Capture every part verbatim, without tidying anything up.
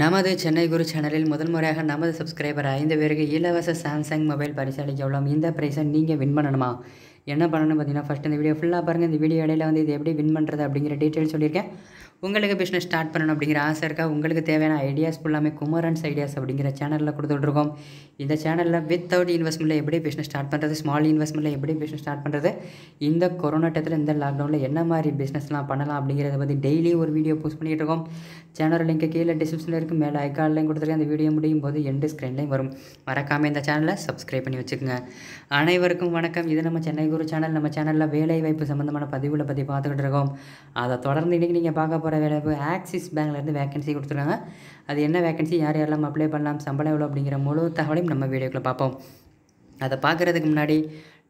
நமது சென்னை குரு சேனலில் முதல் முறையாக நமது சப்ஸ்கிரைபர் ஐந்து பேருக்கு இலவச சாம்சங் மொபைல் பரிசளிக்க உள்ளோம். இந்த பிரைஸை நீங்கள் வின் பண்ணணுமா, என்ன பண்ணணும் பார்த்தீங்கன்னா ஃபஸ்ட்டு இந்த வீடியோ ஃபுல்லாக பாருங்கள். இந்த வீடியோ இடையில வந்து இது எப்படி வின் பண்ணுறது அப்படிங்கிற டீட்டெயில் சொல்லியிருக்கேன். உங்களுக்கு பிஸ்னஸ் ஸ்டார்ட் பண்ணணும் அப்படிங்கிற ஆசை இருக்கா, உங்களுக்கு தேவையான ஐடியாஸ் ஃபுல்லாமே குமரன்ஸ் ஐடியாஸ் அப்படிங்கிற சேனலில் கொடுத்துட்ருக்கோம். இந்த சேனலில் வித்தவுட் இன்வெஸ்ட்மெண்ட்டில் எப்படி பிஸ்னஸ் ஸ்டார்ட் பண்ணுறது, ஸ்மால் இன்வெஸ்ட்மெண்ட்டில் எப்படி பிஸ்னஸ் ஸ்டார்ட் பண்ணுறது, இந்த கொரோனா டயத்தில் இந்த லாக்டவுனில் என்ன மாதிரி பிஸ்னஸ்லாம் பண்ணலாம் அப்படிங்கிறத பற்றி டெய்லி ஒரு வீடியோ போஸ்ட் பண்ணிகிட்டு இருக்கோம். சேனல் லிங்க் கீழே டிஸ்கிரிப்ஷனில் இருக்குது, மேலே ஐக்கான்லையும் கொடுத்துருக்கேன். அந்த வீடியோ முடியும் போது எண்டு ஸ்க்ரீன்லையும் வரும். மறக்காமல் இந்த சேனலை சப்ஸ்கிரைப் பண்ணி வச்சுக்கோங்க. அனைவருக்கும் வணக்கம். இது நம்ம சென்னை குரு சேனல். நம்ம சேனலில் வேலைவாய்ப்பு சம்மந்தமான பதிவுகளை பற்றி பார்த்துக்கிட்டு இருக்கோம். அதை தொடர்ந்து இன்றைக்கி நீங்கள் பார்க்க போகிற வேலைவாய்ப்பு ஆக்சிஸ் பேங்க்லேருந்து வேகன்சி கொடுத்துருக்காங்க. அது என்ன வேகன்சி, யார் யாரெல்லாம் அப்ளை பண்ணலாம், சம்பளம் எவ்வளோ அப்படிங்கிற முழு தகவலையும் நம்ம வீடியோக்குள்ளே பார்ப்போம். அதை பார்க்குறதுக்கு முன்னாடி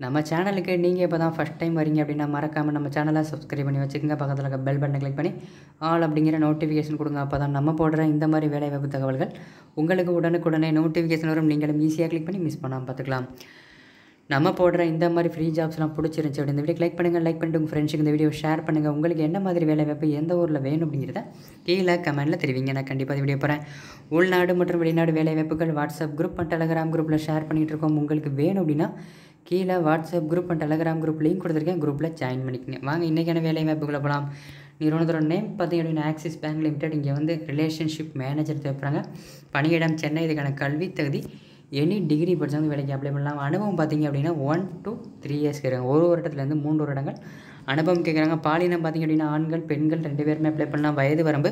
நம்ம சேனலுக்கு நீங்கள் இப்போ தான் ஃபஸ்ட் டைம் வரீங்க அப்படின்னா மறக்காமல் நம்ம சேனலை சப்ஸ்கிரைப் பண்ணி வச்சுக்கோங்க. பக்கத்தில் இருக்க பெல் பட்டனை கிளிக் பண்ணி ஆல் அப்படிங்கிற நோட்டிஃபிகேஷன் கொடுங்க. அப்போ தான் நம்ம போடுற இந்த மாதிரி வேலைவாய்ப்பு தகவல்கள் உங்களுக்கு உடனுக்குடனே நோட்டிஃபிகேஷன் வரும். நீங்களும் ஈஸியாக கிளிக் பண்ணி மிஸ் பண்ணாமல் பார்த்துக்கலாம். நம்ம போடுற இந்த மாதிரி ஃப்ரீ ஜாப்ஸ்லாம் பிடிச்சிருந்துச்சு அப்படின்னு இந்த வீடியோ கிளிக் பண்ணுங்கள். லைக் பண்ணிட்டு உங்கள் ஃப்ரெண்ட்ஸுக்கு இந்த வீடியோ ஷேர் பண்ணுங்கள். உங்களுக்கு என்ன மாதிரி வேலைவாய்ப்பு எந்த ஊரில் வேணும் அப்படிங்கிறத கீழே கமெண்ட்டில் தெரிவிங்க. நான் கண்டிப்பாக வீடியோ போகிறேன். உள்நாடு மற்றும் வெளிநாடு வேலைவாய்ப்புகள் வாட்ஸ்அப் குரூப் அண்ட் டெலகிராம் குரூப்பில் ஷேர் பண்ணிகிட்டு இருக்கோம். உங்களுக்கு வேணும் அப்படின்னா கீழே வாட்ஸ்அப் குரூப் அண்ட் டெலகிராம் குரூப்லேயும் கொடுத்துருக்கேன். குரூப்பில் ஜாயின் பண்ணிக்கங்க. வாங்க இன்றைக்கான வேலைவாய்ப்புகளை போகலாம். நிறுவனத்தோட நேம் பார்த்தீங்க ஆக்சிஸ் பேங்க் லிமிடெட். இங்கே வந்து ரிலேஷன்ஷிப் மேனேஜர் தேவைப்படுறாங்க. பணியிடம் சென்னை. இதுக்கான கல்வி தகுதி எனி டிகிரி படித்தவங்க வேலைக்கு அப்ளை பண்ணலாம். அனுபவம் பார்த்திங்க அப்படின்னா ஒன் டூ த்ரீ இயர்ஸ் கேட்குறாங்க. ஒரு வருடத்துலேருந்து மூன்று வருடங்கள் அனுபவம் கேட்குறாங்க. பாலினம் பார்த்திங்க அப்படின்னா ஆண்கள் பெண்கள் ரெண்டு பேருமே அப்ளை பண்ணலாம். வயது வரம்பு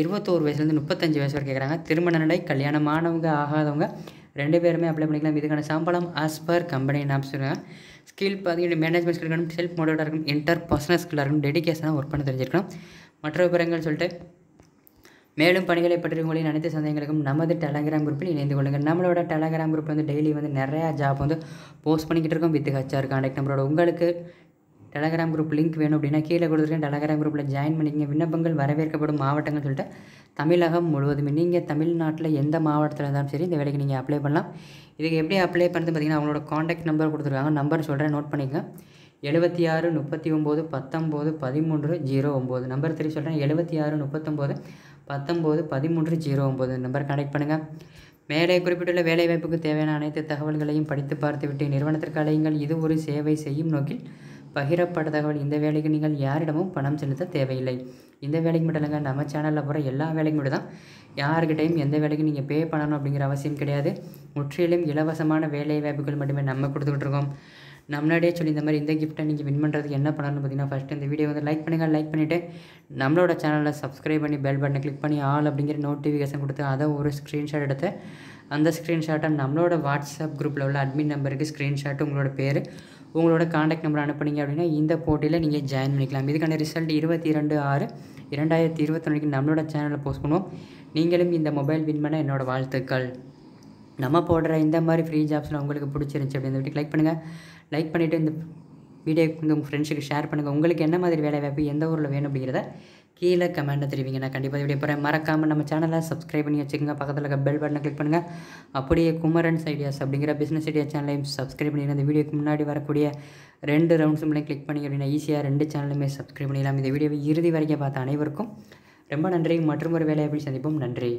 இருபத்தோரு வயசுலேருந்து முப்பத்தஞ்சு வயசு வரை கேட்குறாங்க. திருமண நிலை கல்யாணமானவங்க ஆகாதவங்க ரெண்டு பேருமே அப்ளை பண்ணிக்கலாம். இதுக்கான சம்பளம் ஆஸ் பர் கம்பெனி நாம்ஸ் சொல்லுவாங்க. ஸ்கில் பார்த்திங்கன்னா மேனேஜ்மெண்ட் ஸ்கில் இருக்கணும், செல்ஃப் மோட்டிவேட்டாக இருக்கணும், இன்டர் பர்சனல் ஸ்கில்லாக இருக்கணும், டெடிக்கேஷனாக ஒர்க் பண்ண தெரிஞ்சிருக்கணும். மற்ற விவரங்கள் சொல்லிட்டு மேலும் பணிகளை பற்றி உங்களின் அனைத்து சந்தேகங்களுக்கும் நமது டெலகிராம் குரூப்பில் இணைந்து கொள்ளுங்கள். நம்மளோட டெலகிராம் குரூப் வந்து டெய்லி வந்து நிறையா ஜாப் வந்து போஸ்ட் பண்ணிக்கிட்டு இருக்கோம். வித் ஹச்ஆர் கான்டாக்ட் நம்பரோட. உங்களுக்கு டெலகிராம் குரூப் லிங்க் வேணும் அப்படின்னா கீழே கொடுத்துருக்கேன். டெலகிராம் குரூப்பில் ஜாயின் பண்ணிக்கங்க. விண்ணப்பங்கள் வரவேற்கப்படும் மாவட்டங்கள் சொல்லிட்டு தமிழகம் முழுவதுமே. நீங்கள் தமிழ்நாட்டில் எந்த மாவட்டத்தில் இருந்தாலும் சரி இந்த வேலைக்கு நீங்கள் அப்ளை பண்ணலாம். இதுக்கு எப்படி அப்ளை பண்ணுறது பார்த்திங்கன்னா அவங்களோட காண்டாக்ட் நம்பர் கொடுத்துருக்காங்க. நம்பர் சொல்கிறேன், நோட் பண்ணிக்கங்க. எழுபத்தி ஆறு முப்பத்தி ஒம்பது பத்தொம்போது பதிமூன்று ஜீரோ ஒம்பது. நம்பர் த்ரீ சொல்கிறேன், எழுபத்தி ஆறு முப்பத்தொம்போது பத்தொம்போது பதிமூன்று ஜீரோ ஒம்பது. நம்பர் கனெக்ட் பண்ணுங்கள். மேலே குறிப்பிட்டுள்ள வேலைவாய்ப்புக்கு தேவையான அனைத்து தகவல்களையும் படித்து பார்த்துவிட்டு நிறுவனத்திற்கு அழையுங்கள். இது ஒரு சேவை செய்யும் நோக்கில் பகிரப்பட்ட தகவல். இந்த வேலைக்கு நீங்கள் யாரிடமும் பணம் செலுத்த தேவையில்லை. இந்த வேலைக்கு மட்டும் இல்லைங்க, நம்ம சேனலில் போகிற எல்லா வேலைக்கு மட்டும் தான். யார்கிட்டையும் எந்த வேலைக்கு நீங்கள் பே பண்ணணும் அப்படிங்கிற அவசியம் கிடையாது. முற்றிலும் இலவசமான வேலைவாய்ப்புகள் மட்டுமே நம்ம கொடுத்துக்கிட்டு இருக்கோம். நம்மளாடியே சொல்லி இந்த மாதிரி இந்த கிஃப்ட்டை நீங்கள் வின் பண்ணுறதுக்கு என்ன பண்ணணும்னு பார்த்தீங்கன்னா ஃபஸ்ட்டு இந்த வீடியோ வந்து லைக் பண்ணுங்கள். லைக் பண்ணிவிட்டு நம்மளோட சேனலை சப்ஸ்கிரைப் பண்ணி பெல் பட்டனை கிளிக் பண்ணி ஆல் அப்படிங்கிற நோட்டிஃபிகேஷன் கொடுத்து அதை ஒரு ஸ்க்ரீன்ஷாட் எடுத்து அந்த ஸ்க்ரீன்ஷாட்டை நம்மளோட வாட்ஸ்அப் குரூப்பில் உள்ள அட்மின் நம்பருக்கு ஸ்க்ரீன்ஷாட்டு உங்களோட பேர் உங்களோட காண்டாக்ட் நம்பர் அனுப்புனீங்க அப்படின்னா இந்த போட்டியில் நீங்கள் ஜாயின் பண்ணிக்கலாம். இதுக்கான ரிசல்ட் இருபத்தி இரண்டு ஆறு இரண்டாயிரத்தி இருபத்தொன்னுக்கு நம்மளோட சேனலில் போஸ்ட் பண்ணுவோம். நீங்களும் இந்த மொபைல் வின் பண்ண என்னோடய வாழ்த்துக்கள். நம்ம போடுற இந்த மாதிரி ஃப்ரீ ஜாப்ஸில் உங்களுக்கு பிடிச்சிருந்துச்சி அப்படின்னு வீட்டுக்கு லைக் பண்ணுங்கள். லைக் பண்ணிவிட்டு இந்த வீடியோ உங்கள் ஃப்ரெண்ட்ஸுக்கு ஷேர் பண்ணுங்கள். உங்களுக்கு என்ன மாதிரி வேலைவாய்ப்பு எந்த ஊரில் வேணும் அப்படிங்கிறத கீழே கமெண்ட்டை தெரிவிங்க. நான் கண்டிப்பாக வீடியோ போகிறேன். மறக்காமல் நம்ம சேனலை சப்ஸ்கிரைப் பண்ணி வச்சுக்கோங்க. பக்கத்தில் இருக்க பெல் பட்டனை கிளிக் பண்ணுங்கள். அப்படியே குமரன்ஸ் ஐடியாஸ் அப்படிங்கிற பிஸ்னஸ் ஐடியா சேனலையும் சப்ஸ்கிரைப் பண்ணிடுங்க. இந்த வீடியோக்கு முன்னாடி வரக்கூடிய ரெண்டு ரவுண்ட்ஸுமே கிளிக் பண்ணிங்க அப்படின்னா ஈஸியாக ரெண்டு சேனலுமே சப்ஸ்கிரைப் பண்ணிடலாம். இந்த வீடியோவை இறுதி வரைக்கும் பார்த்த அனைவருக்கும் ரொம்ப நன்றி. மற்றும் ஒரு வேலையை எப்படி சந்திப்போம். நன்றி.